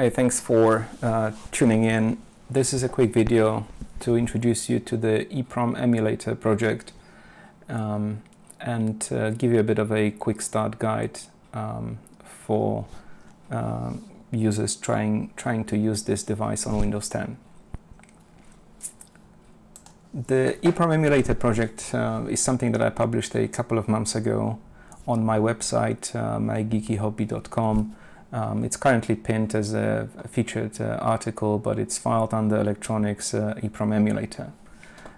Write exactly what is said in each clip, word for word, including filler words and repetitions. Hey, thanks for uh, tuning in. This is a quick video to introduce you to the EEPROM emulator project um, and uh, give you a bit of a quick start guide um, for uh, users trying, trying to use this device on Windows ten. The EEPROM emulator project uh, is something that I published a couple of months ago on my website, uh, my geeky hobby dot com. Um, it's currently pinned as a featured uh, article, but it's filed under Electronics uh, EEPROM emulator.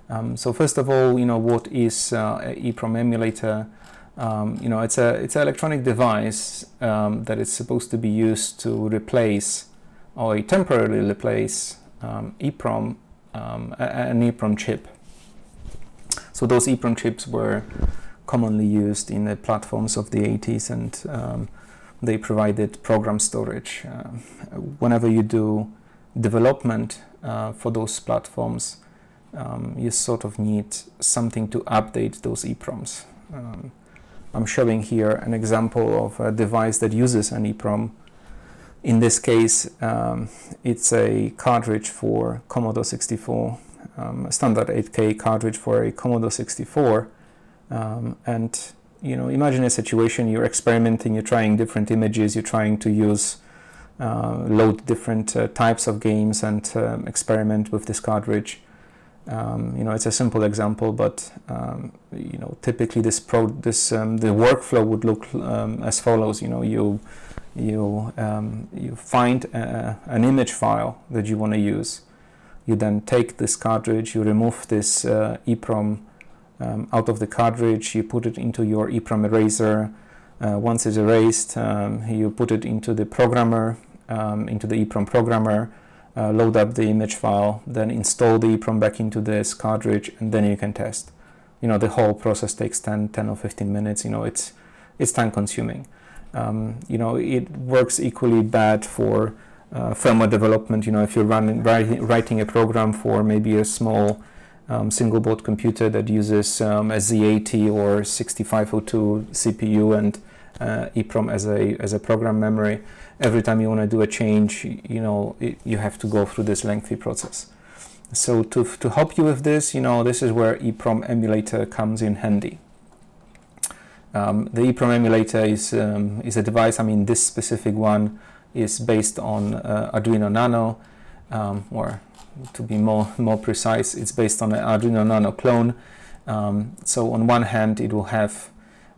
Um, so first of all, you know, what is uh, EEPROM emulator? Um, you know, it's a it's an electronic device um, that is supposed to be used to replace or temporarily replace um, EEPROM, um, an EEPROM chip. So those EEPROM chips were commonly used in the platforms of the eighties and um, they provided program storage. Uh, whenever you do development uh, for those platforms, um, you sort of need something to update those EEPROMs. Um, I'm showing here an example of a device that uses an EEPROM. In this case, um, it's a cartridge for Commodore sixty-four, um, a standard eight K cartridge for a Commodore sixty-four, um, and you know, imagine a situation, you're experimenting, you're trying different images, you're trying to use, uh, load different uh, types of games and um, experiment with this cartridge. Um, you know, it's a simple example, but, um, you know, typically this, pro this um, the workflow would look um, as follows. You know, you, you, um, you find a, an image file that you want to use. You then take this cartridge, you remove this uh, EEPROM Um, out of the cartridge, you put it into your EEPROM eraser. Uh, once it's erased, um, you put it into the programmer, um, into the EEPROM programmer, uh, load up the image file, then install the EEPROM back into this cartridge, and then you can test. You know, the whole process takes ten, ten or fifteen minutes. You know, it's, it's time consuming. Um, you know, it works equally bad for uh, firmware development. You know, if you're running, writing, writing a program for maybe a small Um, single board computer that uses um, a Z eighty or sixty-five oh two C P U and uh, EEPROM as a as a program memory. Every time you want to do a change, you know, it, you have to go through this lengthy process. So to to help you with this, you know, this is where EEPROM emulator comes in handy. Um, the EEPROM emulator is um, is a device. I mean, this specific one is based on uh, Arduino Nano, um, or to be more more precise, it's based on an Arduino Nano clone. Um, so on one hand, it will have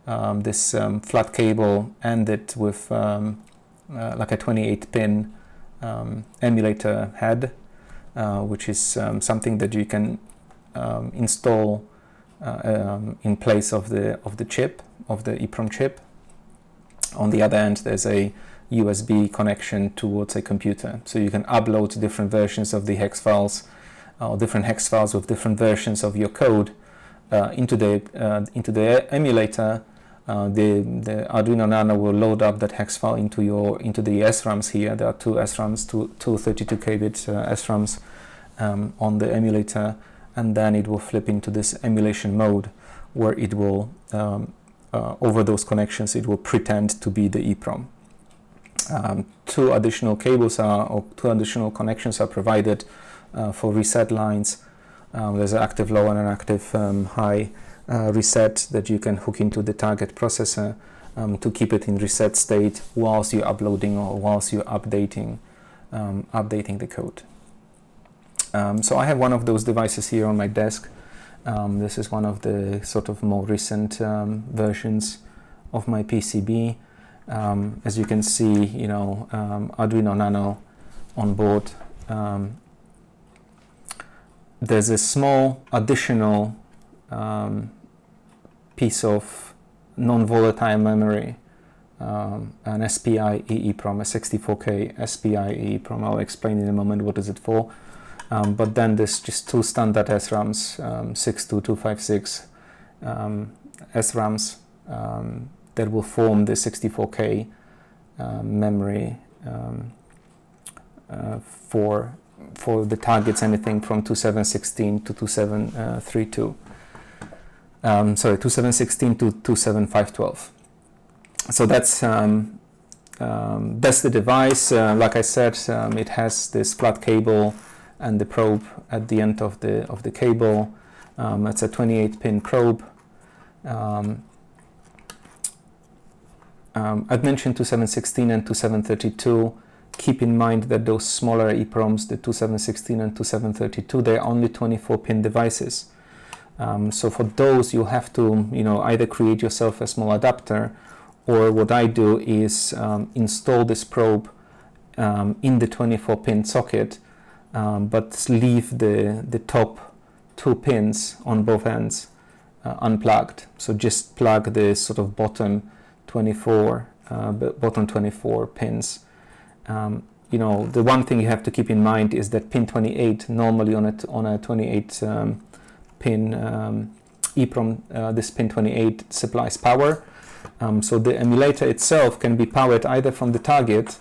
um, this um, flat cable ended with um, uh, like a twenty-eight pin um, emulator head, uh, which is um, something that you can um, install uh, um, in place of the of the chip of the EEPROM chip. On the other end, there's a U S B connection towards a computer, so you can upload different versions of the hex files or uh, different hex files with different versions of your code uh, into the uh, into the emulator. Uh, the the Arduino Nano will load up that hex file into your into the S RAMs here. There are two S RAMs, two two thirty-two K bit uh, S RAMs um, on the emulator, and then it will flip into this emulation mode where it will um, uh, over those connections it will pretend to be the EEPROM. Um, two additional cables are, or two additional connections are provided uh, for reset lines. Um, there's an active low and an active um, high uh, reset that you can hook into the target processor um, to keep it in reset state whilst you're uploading or whilst you're updating, um, updating the code. Um, so I have one of those devices here on my desk. Um, this is one of the sort of more recent um, versions of my P C B. Um, as you can see, you know, um, Arduino Nano on board. Um, there's a small additional um, piece of non-volatile memory, um, an S P I EEPROM, a sixty-four K S P I EEPROM. I'll explain in a moment what is it for. Um, but then there's just two standard S RAMs, um, six two two five six um, S RAMs. Um, that will form the sixty-four K uh, memory um, uh, for, for the targets, anything from twenty-seven sixteen to twenty-seven thirty-two. Um, sorry, twenty-seven sixteen to twenty-seven five twelve. So that's um, um, that's the device. Uh, like I said, um, it has this flat cable and the probe at the end of the of the cable. Um, it's a twenty-eight pin probe. Um, um, I'd mentioned twenty-seven sixteen and twenty-seven thirty-two. Keep in mind that those smaller EEPROMs, the twenty-seven sixteen and twenty-seven thirty-two, they're only twenty-four pin devices. Um, so for those, you have to, you know, either create yourself a small adapter, or what I do is um, install this probe um, in the twenty-four pin socket, um, but leave the, the top two pins on both ends uh, unplugged. So just plug the sort of bottom twenty-four, uh, bottom twenty-four pins. Um, you know, the one thing you have to keep in mind is that pin twenty-eight, normally on a, on a twenty-eight um, pin um, EEPROM, uh, this pin twenty-eight supplies power. Um, so the emulator itself can be powered either from the target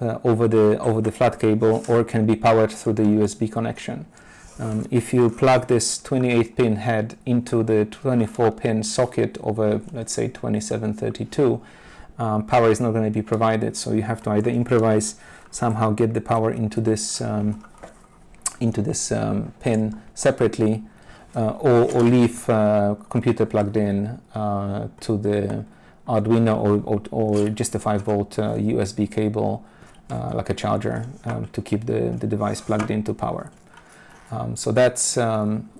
uh, over the over the flat cable, or can be powered through the U S B connection. Um, if you plug this twenty-eight pin head into the twenty-four pin socket over, let's say, twenty-seven thirty-two, um, power is not going to be provided. So you have to either improvise, somehow get the power into this um, into this um, pin separately, uh, or, or leave uh, computer plugged in uh, to the Arduino, or, or, or just a five volt uh, U S B cable, uh, like a charger, um, to keep the, the device plugged into power. Um, so that's, um,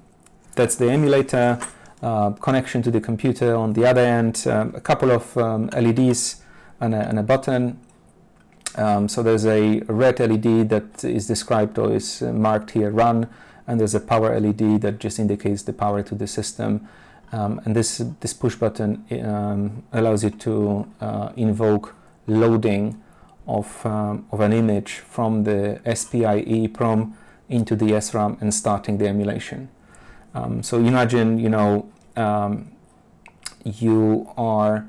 that's the emulator, uh, connection to the computer on the other end, um, a couple of um, L E Ds and a, and a button. Um, so there's a red L E D that is described or is marked here, run, and there's a power L E D that just indicates the power to the system. Um, and this, this push button um, allows you to uh, invoke loading of, um, of an image from the S P I E EEPROM into the S RAM and starting the emulation. Um, so imagine, you know, um, you are,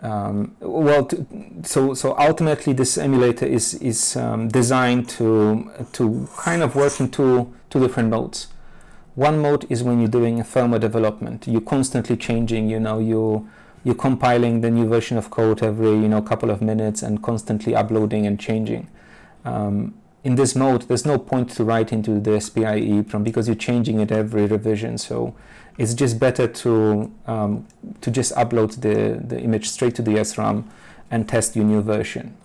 um, well, to, so, so ultimately this emulator is, is um, designed to, to kind of work in two, two different modes. One mode is when you're doing a firmware development. You're constantly changing, you know, you, you're compiling the new version of code every, you know, couple of minutes and constantly uploading and changing. Um, in this mode, there's no point to write into the S P I E EEPROM because you're changing it every revision. So it's just better to, um, to just upload the, the image straight to the S RAM and test your new version.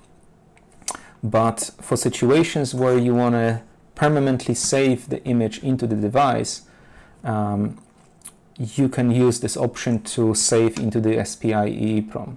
But for situations where you want to permanently save the image into the device, um, you can use this option to save into the S P I E EEPROM.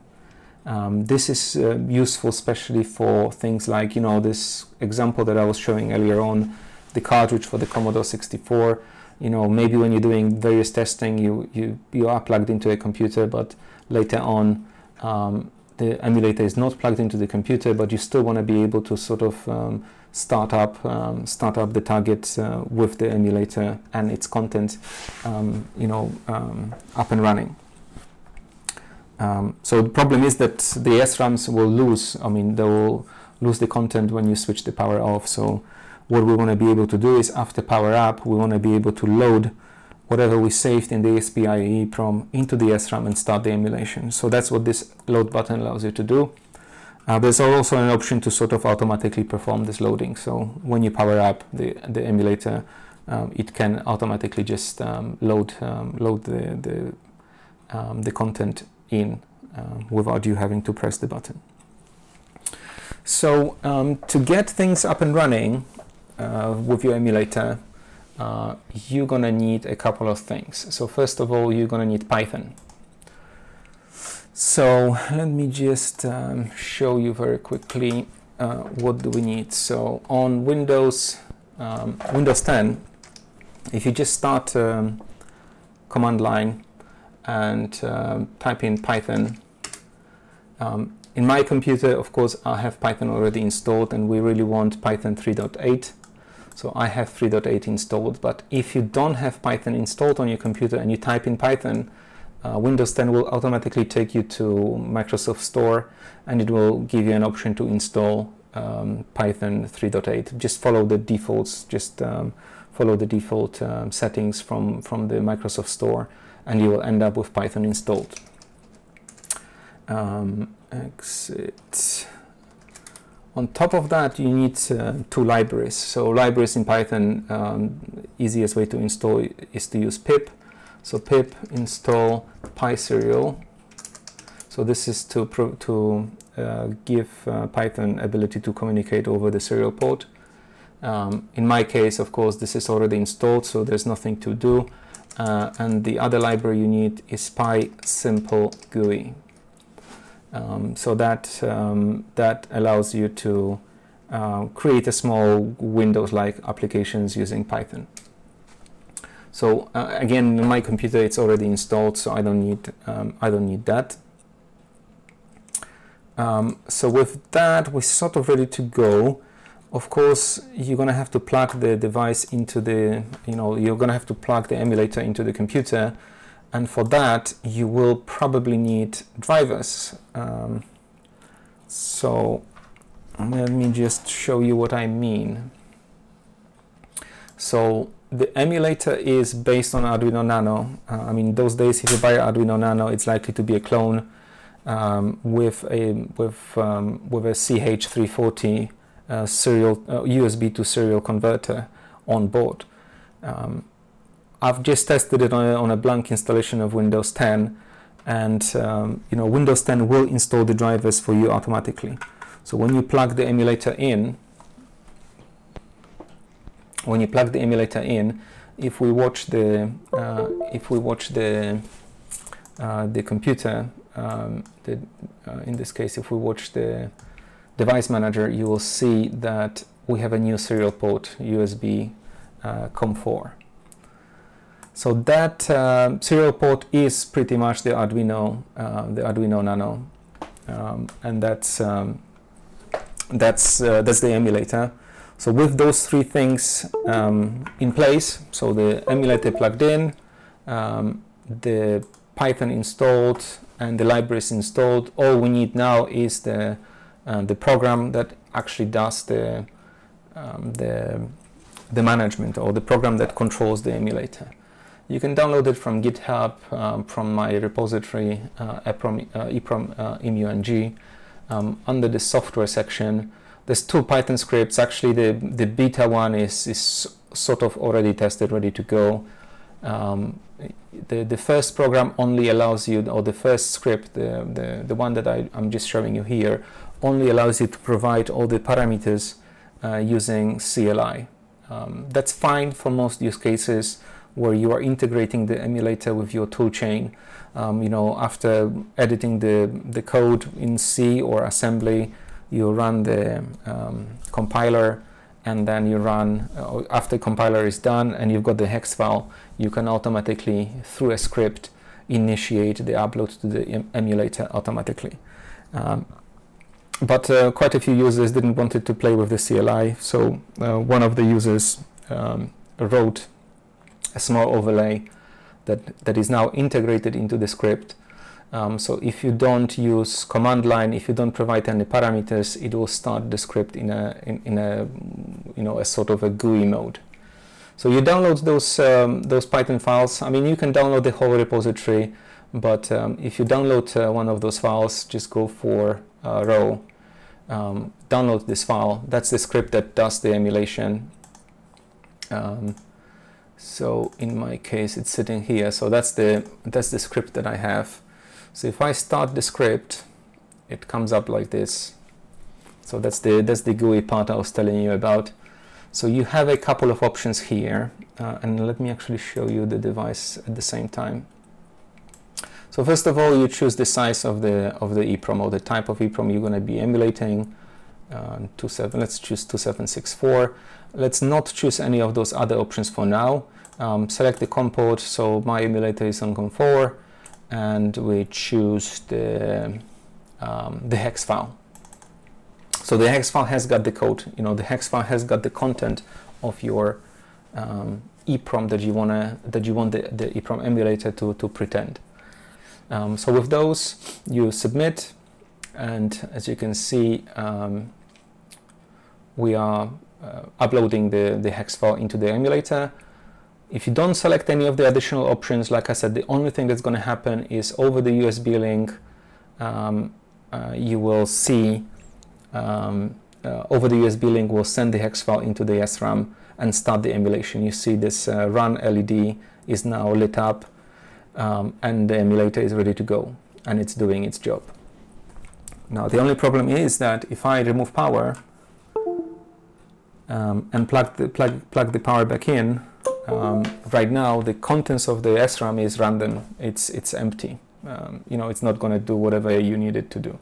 Um, this is uh, useful especially for things like, you know, this example that I was showing earlier on, the cartridge for the Commodore sixty-four. You know, maybe when you're doing various testing, you, you, you are plugged into a computer, but later on um, the emulator is not plugged into the computer, but you still want to be able to sort of um, start up, um, start up the target uh, with the emulator and its content, um, you know, um, up and running. Um, so the problem is that the S RAMs will lose, I mean, they will lose the content when you switch the power off. So what we want to be able to do is after power up, we want to be able to load whatever we saved in the S P I E EEPROM into the S RAM and start the emulation. So that's what this load button allows you to do. Uh, there's also an option to sort of automatically perform this loading. So when you power up the, the emulator, um, it can automatically just um, load, um, load the, the, um, the content in um, without you having to press the button. So um, to get things up and running uh, with your emulator, uh, you're going to need a couple of things. So first of all, you're going to need Python. So let me just um, show you very quickly uh, what do we need. So on Windows, um, Windows ten, if you just start um, command line and um, type in Python, um, in my computer, of course, I have Python already installed, and we really want Python three point eight. So I have three point eight installed, but if you don't have Python installed on your computer and you type in Python, Uh, Windows ten will automatically take you to Microsoft Store and it will give you an option to install um, Python three point eight. Just follow the defaults, just um, follow the default um, settings from, from the Microsoft Store and you will end up with Python installed. Um, exit On top of that, you need uh, two libraries. So libraries in Python, um, easiest way to install is to use pip. So pip install PySerial. So this is to, pro to uh, give uh, Python ability to communicate over the serial port. Um, in my case, of course, this is already installed, so there's nothing to do. Uh, and the other library you need is PySimpleGUI. Um, so that, um, that allows you to uh, create a small Windows-like applications using Python. So uh, again, in my computer it's already installed, so I don't need, um, I don't need that. Um, so with that, we're sort of ready to go. Of course, you're going to have to plug the device into the, you know, you're going to have to plug the emulator into the computer. And for that, you will probably need drivers. Um, so let me just show you what I mean. So the emulator is based on Arduino Nano. Uh, I mean, those days, if you buy Arduino Nano, it's likely to be a clone um, with a with um, with a C H three forty uh, serial uh, U S B to serial converter on board. Um, I've just tested it on a, on a blank installation of Windows ten, and um, you know, Windows ten will install the drivers for you automatically. So when you plug the emulator in, when you plug the emulator in, if we watch the uh, if we watch the uh, the computer, um, the, uh, in this case, if we watch the device manager, you will see that we have a new serial port U S B uh, COM four. So that uh, serial port is pretty much the Arduino, uh, the Arduino Nano, um, and that's um, that's uh, that's the emulator. So with those three things um, in place, so the emulator plugged in, um, the Python installed, and the libraries installed, all we need now is the uh, the program that actually does the um, the the management, or the program that controls the emulator. You can download it from GitHub, um, from my repository, uh, EEPROM, uh, EEPROM uh, EmuNG, um, under the software section. There's two Python scripts. Actually, the, the beta one is, is sort of already tested, ready to go. Um, the, the first program only allows you, or the first script, the, the, the one that I, I'm just showing you here, only allows you to provide all the parameters uh, using C L I. Um, that's fine for most use cases where you are integrating the emulator with your toolchain. Um, you know, after editing the, the code in C or assembly, you run the um, compiler, and then you run, uh, after compiler is done and you've got the hex file, you can automatically, through a script, initiate the upload to the em emulator automatically. Um, but uh, quite a few users didn't want it to play with the C L I, so uh, one of the users um, wrote a small overlay that, that is now integrated into the script. Um, so if you don't use command line, if you don't provide any parameters, it will start the script in a, in, in a, you know, a sort of a G U I mode. So you download those, um, those Python files. I mean, you can download the whole repository, but um, if you download uh, one of those files, just go for uh, row, um, download this file. That's the script that does the emulation. Um, So in my case, it's sitting here. So that's the that's the script that I have. So if I start the script, it comes up like this. So that's the that's the G U I part I was telling you about. So you have a couple of options here, uh, and let me actually show you the device at the same time. So first of all, you choose the size of the of the EEPROM, or the type of EEPROM you're going to be emulating. Uh, two seven, let's choose two seven six four. Let's not choose any of those other options for now. Um, select the COM port, so my emulator is on COM four, and we choose the, um, the hex file. So the hex file has got the code, you know, the hex file has got the content of your um, EEPROM that you, wanna, that you want the, the EEPROM emulator to, to pretend. Um, so with those, you submit, and as you can see, um, we are uh, uploading the, the hex file into the emulator. If you don't select any of the additional options, like I said, the only thing that's going to happen is over the U S B link, um, uh, you will see um, uh, over the U S B link will send the hex file into the S RAM and start the emulation. You see this uh, run L E D is now lit up, um, and the emulator is ready to go and it's doing its job. Now the only problem is that if I remove power um, and plug the, plug, plug the power back in, um, right now the contents of the S RAM is random, it's, it's empty. Um, you know, it's not going to do whatever you need it to do.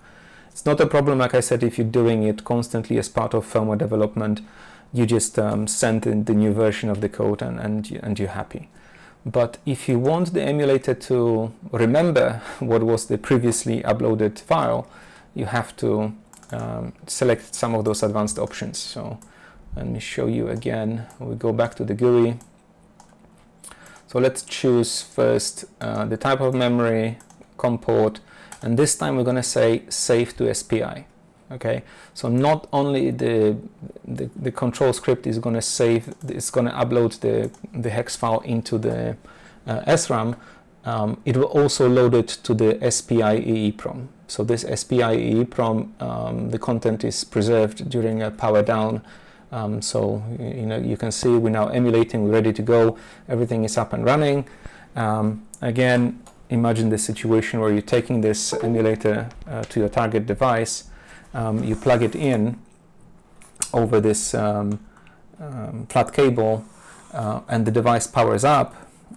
It's not a problem, like I said, if you're doing it constantly as part of firmware development. You just um, send in the new version of the code and, and, and you're happy. But if you want the emulator to remember what was the previously uploaded file, you have to um, select some of those advanced options. So let me show you again. We go back to the G U I. So let's choose first uh, the type of memory, COM port, and this time we're going to say save to S P I. Okay, so not only the, the, the control script is going to save, it's going to upload the, the hex file into the uh, S RAM, um, it will also load it to the S P I E E prom. So this S P I E E prom, um, the content is preserved during a power down. Um, so, you know, you can see we're now emulating, we're ready to go, everything is up and running. Um, again, imagine the situation where you're taking this emulator uh, to your target device. Um, you plug it in over this um, um, flat cable uh, and the device powers up.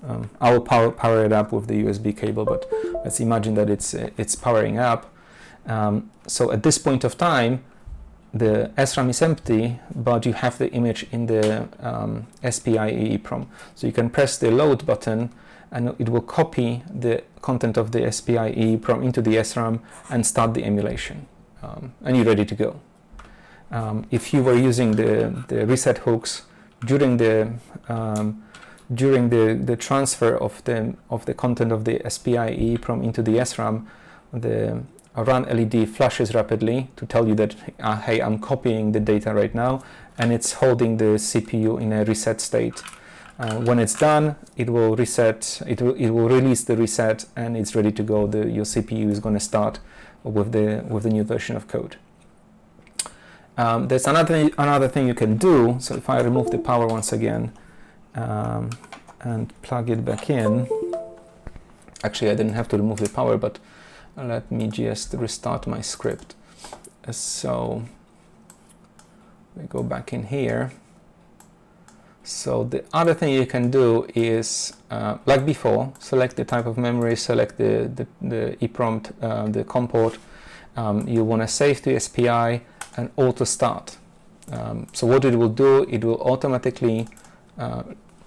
Um, I will power, power it up with the U S B cable, but let's imagine that it's, it's powering up. Um, so at this point of time, the S RAM is empty, but you have the image in the um, S P I E E prom. So you can press the load button and it will copy the content of the S P I E E prom into the S RAM and start the emulation. Um, and you're ready to go. Um, if you were using the, the reset hooks during the um, during the, the transfer of the of the content of the S P I E E prom into the S RAM, the run L E D flashes rapidly to tell you that uh, hey, I'm copying the data right now, and it's holding the C P U in a reset state. Uh, when it's done, it will reset. It will it will release the reset, and it's ready to go. The your C P U is going to start with the with the new version of code. Um, there's another another thing you can do. So if I remove the power once again um, and plug it back in, actually I didn't have to remove the power, but let me just restart my script. So we go back in here. So the other thing you can do is, uh, like before, select the type of memory, select the, the, the EEPROM, uh, the COM port. Um, you want to save to S P I and auto start. Um, so what it will do, it will automatically, uh,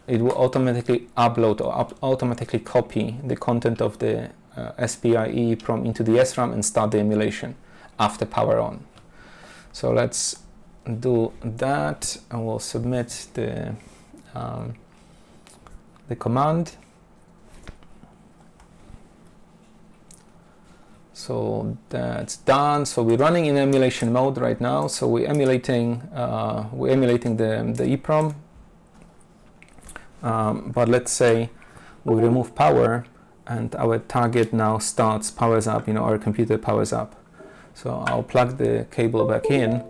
it will automatically upload or up automatically copy the content of the uh, S P I E EEPROM into the S RAM and start the emulation after power on. So let's do that, and we'll submit the um, the command. So that's done. So we're running in emulation mode right now. So we're emulating uh, we're emulating the the EEPROM. Um, but let's say we remove power, and our target now starts powers up. You know, our computer powers up. So I'll plug the cable back in.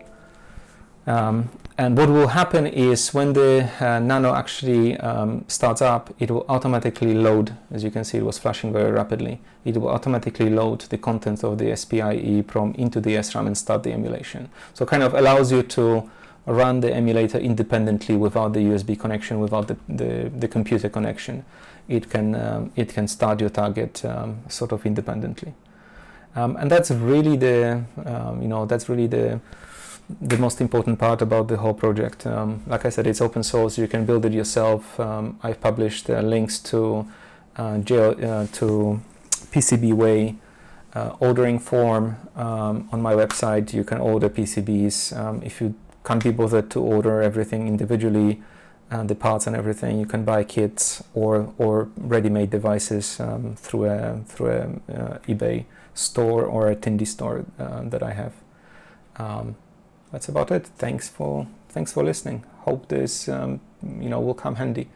Um, and what will happen is when the uh, Nano actually um, starts up, it will automatically load, as you can see it was flashing very rapidly, it will automatically load the contents of the S P I E prom into the S RAM and start the emulation. So it kind of allows you to run the emulator independently without the U S B connection, without the, the, the computer connection. It can, um, it can start your target um, sort of independently. Um, and that's really the, um, you know, that's really the the most important part about the whole project. Um, like I said, it's open source, you can build it yourself. Um, I've published uh, links to, uh, jail, uh, to PCBWay uh, ordering form um, on my website. You can order P C Bs. Um, if you can't be bothered to order everything individually, uh, the parts and everything, you can buy kits or, or ready-made devices um, through a, through a uh, eBay store or a Tindy store uh, that I have. Um, That's about it. Thanks for thanks for listening. Hope this um, you know will come handy.